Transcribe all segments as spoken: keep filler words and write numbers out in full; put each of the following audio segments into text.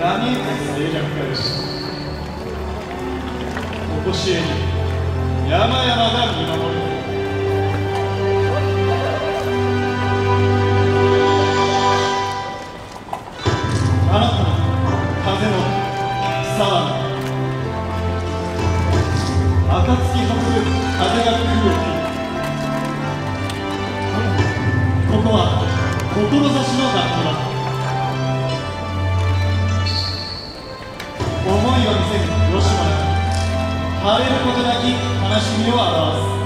波静寂化し、おこしえに山々が見守る。あなたの風の沢の暁運ぶ風が来る。ここは志の学校だ。思いを見せる広島、晴れることなき悲しみを表す。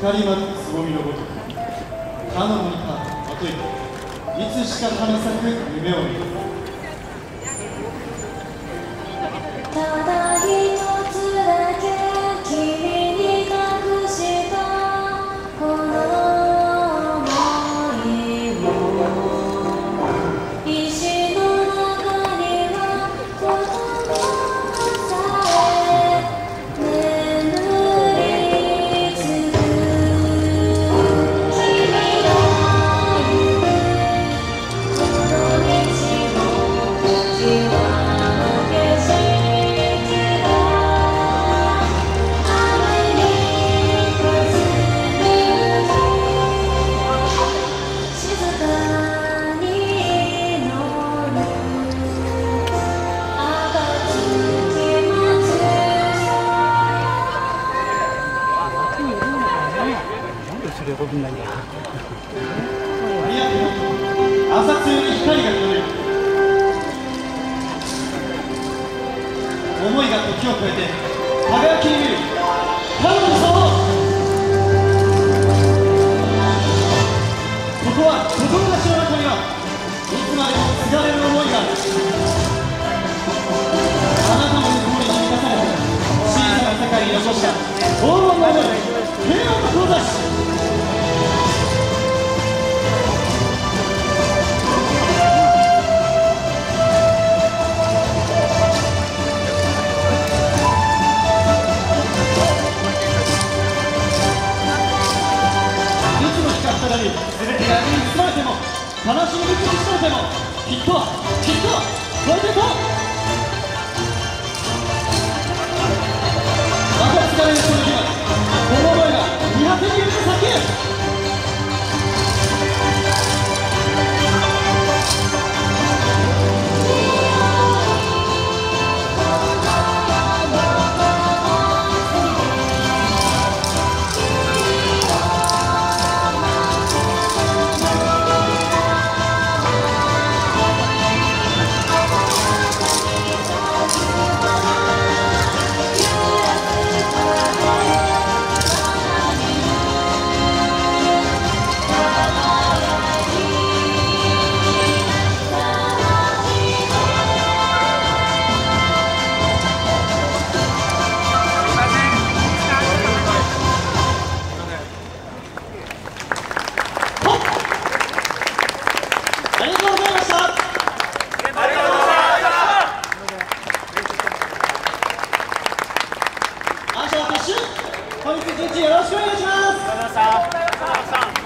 光舞うつぼみのごとく、かの森かまといく、いつしか花咲く夢を見る。ただ一つだけ君に託したこの想いを、石の中には言葉さえよろしくお願いします。